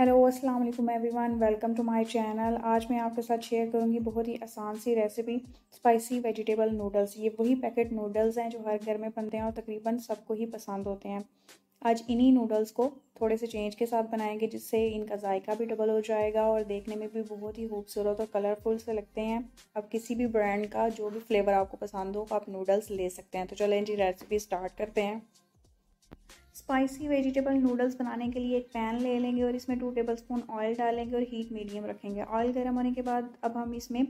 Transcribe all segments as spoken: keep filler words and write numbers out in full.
Hello अस्सलाम वालेकुम everyone, welcome to my channel. आज मैं आपके साथ शेयर करूंगी बहुत ही आसान सी रेसिपी, स्पाइसी वेजिटेबल नूडल्स। ये वही पैकेट नूडल्स हैं जो हर घर में बनते हैं और तकरीबन सबको ही पसंद होते हैं। आज इन्हीं नूडल्स को थोड़े से चेंज के साथ बनाएंगे, जिससे इनका जायका भी डबल हो जाएगा और देखने में भी बहुत ही खूबसूरत और कलरफुल से लगते हैं। अब किसी भी ब्रांड का जो भी फ्लेवर आपको पसंद हो आप नूडल्स ले सकते हैं। तो चलें जी, रेसिपी स्टार्ट करते हैं। स्पाइसी वेजिटेबल नूडल्स बनाने के लिए एक पैन ले लेंगे और इसमें टू टेबलस्पून ऑयल डालेंगे और हीट मीडियम रखेंगे। ऑयल गर्म होने के बाद अब हम इसमें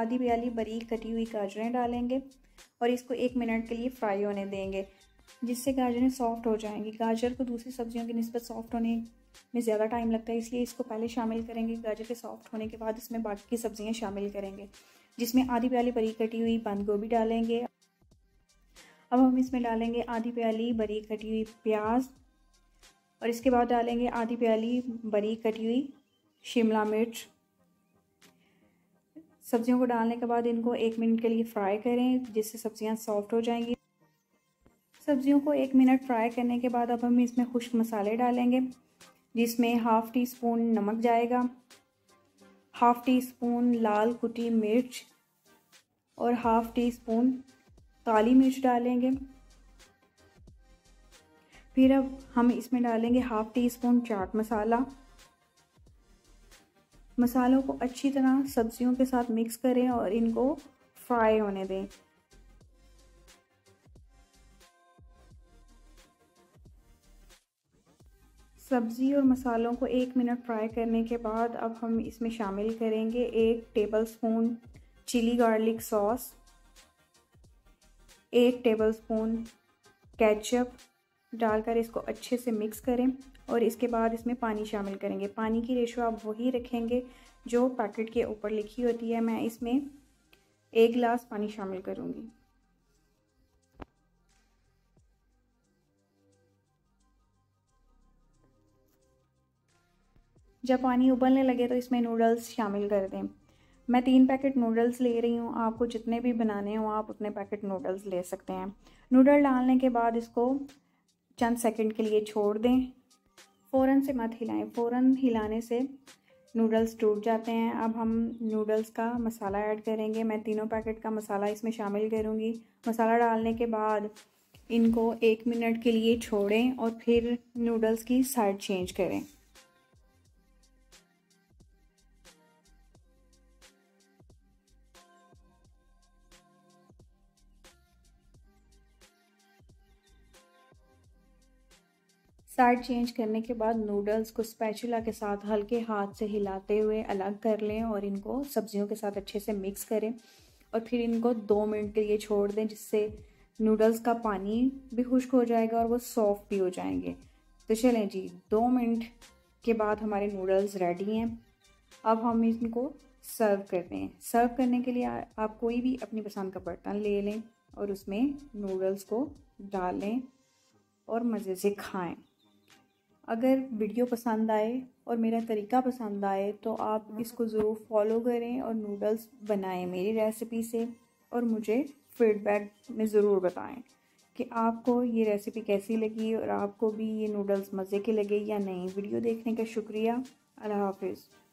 आधी प्याली बारीक कटी हुई गाजरें डालेंगे और इसको एक मिनट के लिए फ्राई होने देंगे, जिससे गाजरें सॉफ्ट हो जाएंगी। गाजर को दूसरी सब्जियों की निस्बत सॉफ्ट होने में ज़्यादा टाइम लगता है, इसलिए इसको पहले शामिल करेंगे। गाजर के सॉफ्ट होने के बाद इसमें बाकी की सब्जियाँ शामिल करेंगे, जिसमें आधी प्याली बारीक कटी हुई बंद गोभी डालेंगे। अब हम इसमें डालेंगे आधी प्याली बारीक कटी हुई प्याज और इसके बाद डालेंगे आधी प्याली बारीक कटी हुई शिमला मिर्च। सब्जियों को डालने के बाद इनको एक मिनट के लिए फ्राई करें, जिससे सब्जियां सॉफ्ट हो जाएंगी। सब्जियों को एक मिनट फ्राई करने के बाद अब हम इसमें खुश्क मसाले डालेंगे, जिसमें हाफ़ टी स्पून नमक जाएगा, हाफ़ टी स्पून लाल कुटी मिर्च और हाफ़ टी स्पून काली मिर्च डालेंगे। फिर अब हम इसमें डालेंगे हाफ़ टी स्पून चाट मसाला। मसालों को अच्छी तरह सब्जियों के साथ मिक्स करें और इनको फ्राई होने दें। सब्ज़ी और मसालों को एक मिनट फ्राई करने के बाद अब हम इसमें शामिल करेंगे एक टेबलस्पून चिली गार्लिक सॉस, एक टेबलस्पून केचप डालकर इसको अच्छे से मिक्स करें और इसके बाद इसमें पानी शामिल करेंगे। पानी की रेशो आप वही रखेंगे जो पैकेट के ऊपर लिखी होती है। मैं इसमें एक गिलास पानी शामिल करूँगी। जब पानी उबलने लगे तो इसमें नूडल्स शामिल कर दें। मैं तीन पैकेट नूडल्स ले रही हूँ, आपको जितने भी बनाने हों आप उतने पैकेट नूडल्स ले सकते हैं। नूडल डालने के बाद इसको चंद सेकंड के लिए छोड़ दें, फ़ौरन से मत हिलाएं। फ़ौरन हिलाने से नूडल्स टूट जाते हैं। अब हम नूडल्स का मसाला ऐड करेंगे। मैं तीनों पैकेट का मसाला इसमें शामिल करूँगी। मसाला डालने के बाद इनको एक मिनट के लिए छोड़ें और फिर नूडल्स की साइड चेंज करें। साइड चेंज करने के बाद नूडल्स को स्पैचुला के साथ हल्के हाथ से हिलाते हुए अलग कर लें और इनको सब्जियों के साथ अच्छे से मिक्स करें और फिर इनको दो मिनट के लिए छोड़ दें, जिससे नूडल्स का पानी भी खुश्क हो जाएगा और वो सॉफ्ट भी हो जाएंगे। तो चलें जी, दो मिनट के बाद हमारे नूडल्स रेडी हैं। अब हम इनको सर्व करते हैं। सर्व करने के लिए आप कोई भी अपनी पसंद का बर्तन ले लें और उसमें नूडल्स को डालें और मज़े से खाएँ। अगर वीडियो पसंद आए और मेरा तरीका पसंद आए तो आप इसको ज़रूर फॉलो करें और नूडल्स बनाएं मेरी रेसिपी से, और मुझे फीडबैक में ज़रूर बताएं कि आपको ये रेसिपी कैसी लगी और आपको भी ये नूडल्स मज़े के लगे या नहीं। वीडियो देखने का शुक्रिया। अल्लाह हाफिज़।